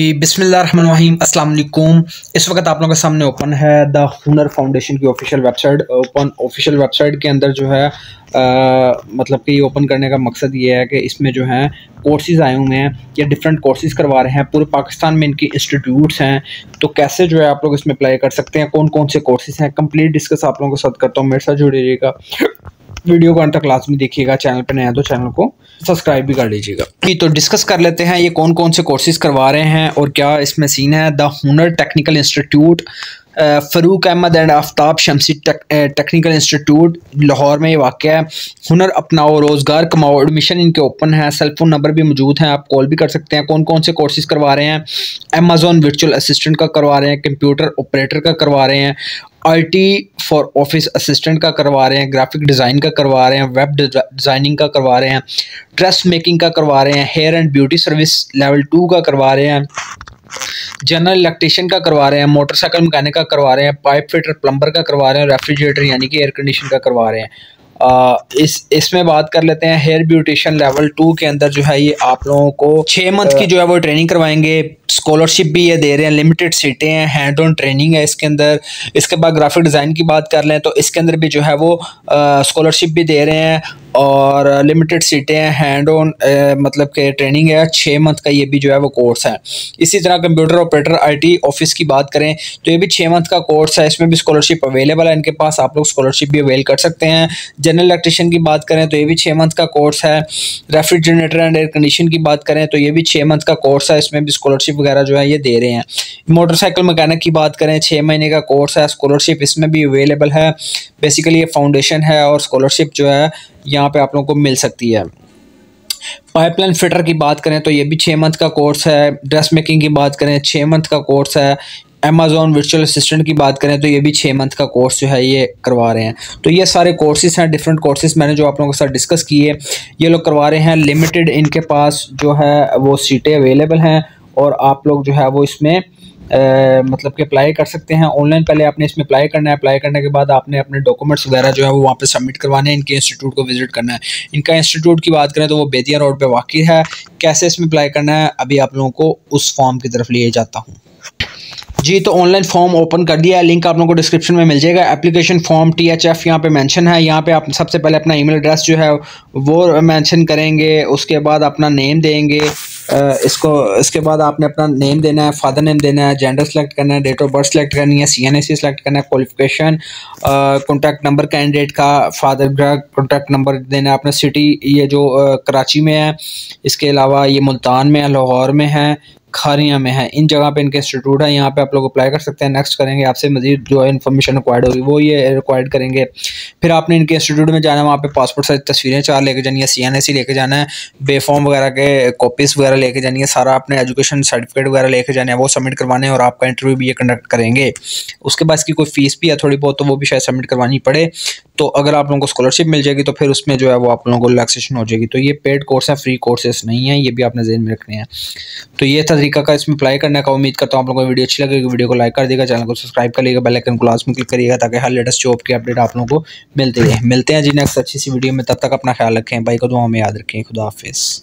बिस्मिल्लाहिर्रहमानिर्रहीम, अस्सलाम वालेकुम। इस वक्त आप लोगों के सामने ओपन है द हुनर फाउंडेशन की ऑफिशियल वेबसाइट। ऑफिशियल वेबसाइट के अंदर जो है मतलब कि ओपन करने का मकसद ये है कि इसमें जो है कोर्सेज़ आए हुए हैं या डिफरेंट कोर्सेज़ करवा रहे हैं। पूरे पाकिस्तान में इनकी इंस्टीट्यूट्स हैं, तो कैसे जो है आप लोग इसमें अप्लाई कर सकते हैं, कौन कौन से कोर्सेज़ हैं, कंप्लीट डिस्कस आप लोगों के साथ करता हूँ। मेरे साथ जुड़े रहिएगा, वीडियो को अंत तक क्लास में देखिएगा। चैनल पर नया तो चैनल को सब्सक्राइब भी कर लीजिएगा। तो डिस्कस कर लेते हैं ये कौन कौन से कोर्सेज़ करवा रहे हैं और क्या इसमें सीन है। The Hunar technical institute, Farooq Ahmed and Aftab Shamsi technical institute Lahore में ये वाक़ है। हुनर अपनाओ, रोज़गार कमाओ। एडमिशन इनके ओपन है, सेलफोन नंबर भी मौजूद हैं, आप कॉल भी कर सकते हैं। कौन कौन से कोर्सेज़ करवा रहे हैं? अमेजोन वर्चुअल असिस्टेंट का करवा रहे हैं, कंप्यूटर ऑपरेटर का करवा रहे हैं, IT फॉर ऑफिस असिस्टेंट का करवा रहे हैं, ग्राफिक डिज़ाइन का करवा रहे हैं, वेब डिज़ाइनिंग का करवा रहे हैं, ड्रेस मेकिंग का करवा रहे हैं, hair and beauty service level 2 का करवा रहे हैं, जनरल इलेक्ट्रीशियन का करवा रहे हैं, मोटरसाइकिल मैकेनिक का करवा रहे हैं, पाइप फिटर प्लम्बर का करवा रहे हैं, रेफ्रिजरेटर यानी कि एयर कंडीशन का करवा रहे हैं। इसमें बात कर लेते हैं। हेयर ब्यूटिशन लेवल 2 के अंदर जो है ये आप लोगों को 6 मंथ की जो है वो ट्रेनिंग करवाएंगे। स्कॉलरशिप भी ये दे रहे हैं, लिमिटेड सीटें हैं, हैंड ऑन ट्रेनिंग है इसके अंदर। इसके बाद ग्राफिक डिज़ाइन की बात कर लें तो इसके अंदर भी जो है वो स्कॉलरशिप भी दे रहे हैं और लिमिटेड सीटें हैं, हैंड ऑन मतलब के ट्रेनिंग है। 6 मंथ का ये भी जो है वो कोर्स है। इसी तरह कंप्यूटर ऑपरेटर IT ऑफिस की बात करें तो ये भी 6 मंथ का कोर्स है, इसमें भी स्कॉलरशिप अवेलेबल है इनके पास, आप लोग स्कॉलरशिप भी अवेल कर सकते हैं। जनरल इलेक्ट्रीशियन की बात करें तो ये भी 6 मंथ का कोर्स है। रेफ्रिजरेटर एंड एयर कंडीशन की बात करें तो ये भी 6 मंथ का कोर्स है, इसमें भी स्कॉलरशिप वगैरह जो है ये दे रहे हैं। मोटरसाइकिल मैकेनिक की बात करें, 6 महीने का कोर्स है, स्कॉलरशिप इसमें भी अवेलेबल है। बेसिकली ये फाउंडेशन है और स्कॉलरशिप जो है यहाँ पे आप लोगों को मिल सकती है। पाइपलाइन फिटर की बात करें तो ये भी 6 मंथ का कोर्स है। ड्रेस मेकिंग की बात करें 6 मंथ का कोर्स है। अमेजोन वर्चुअल असिस्टेंट की बात करें तो ये भी 6 मंथ का कोर्स जो है ये करवा रहे हैं। तो ये सारे कोर्सेज़ हैं, डिफरेंट कोर्सेज़ मैंने जो आप लोगों के साथ डिस्कस किए ये लोग करवा रहे हैं। लिमिटेड इनके पास जो है वो सीटें अवेलेबल हैं और आप लोग जो है वो इसमें मतलब कि अप्लाई कर सकते हैं ऑनलाइन। पहले आपने इसमें अप्लाई करना है, अप्लाई करने के बाद आपने अपने डॉक्यूमेंट्स वगैरह जो है वो वहाँ पे सबमिट करवाने हैं, इनके इंस्टीट्यूट को विजिट करना है। इनका इंस्टीट्यूट की बात करें तो वो बेतिया रोड पे वाक़ है। कैसे इसमें अप्लाई करना है अभी आप लोगों को उस फॉर्म की तरफ लिए जाता हूँ जी। तो ऑनलाइन फॉर्म ओपन कर दिया है, लिंक आप लोगों को डिस्क्रिप्शन में मिल जाएगा। एप्लीकेशन फॉर्म THF यहाँ पे मेंशन है। यहाँ पे आप सबसे पहले अपना ईमेल एड्रेस जो है वो मेंशन करेंगे, उसके बाद अपना नेम देंगे इसको। इसके बाद आपने अपना नेम देना है, फादर नेम देना है, जेंडर सेलेक्ट करना है, डेट ऑफ बर्थ सेलेक्ट करनी है, CNAC सेलेक्ट करना है, क्वालिफिकेशन, कॉन्टैक्ट नंबर कैंडिडेट का, फादर का कॉन्टैक्ट नंबर देना है, अपना सिटी ये जो कराची में है, इसके अलावा ये मुल्तान में है, लाहौर में है, खारिया में है, इन जगह पे इनके इंस्टीट्यूट है। यहाँ पे आप लोग अप्लाई कर सकते हैं। नेक्स्ट करेंगे आपसे मजीद जो इन्फॉर्मेशन रिक्वायर्ड होगी वो ये रिक्वायर्ड करेंगे। फिर आपने इनके इंस्टीट्यूट में जाना है, वहाँ पे पासपोर्ट साइज तस्वीरें 4 लेके जानी है, CNAC लेके जाना है, बेफॉर्म वगैरह के कॉपीज़ वगैरह लेके जानी है, सारा अपने एजुकेशन सर्टिफिकेट वगैरह लेके जाने हैं, वो सबमिट करवाने हैं और आपका इंटरव्यू भी ये कंडक्ट करेंगे। उसके बाद इसकी कोई फीस भी है थोड़ी बहुत, तो वो भी शायद सबमिट करवानी पड़े। तो अगर आप लोगों को स्कॉलरशिप मिल जाएगी तो फिर उसमें जो है वो आप लोगों को रिलैक्सेशन हो जाएगी। तो ये पेड कोर्स है, फ्री कोर्सेस नहीं है, ये भी आपने जहन में रखने हैं। तो ये तरीका का इसमें अप्लाई करने का। उम्मीद करता हूँ आप लोगों को वीडियो अच्छी लगेगी। वीडियो को लाइक कर देगा, चैनल को सब्सक्राइब कर लेगा, बेल आइकन को लास्ट में क्लिक करिएगा ताकि हर लेटेस्ट जॉब की अपडेट आप लोगों को मिलती रहे। मिलते हैं जी नेक्स्ट अच्छी सी वीडियो में, तब तक अपना ख्याल रखें, भाई को दुआ में याद रखें। खुदा हाफिज़।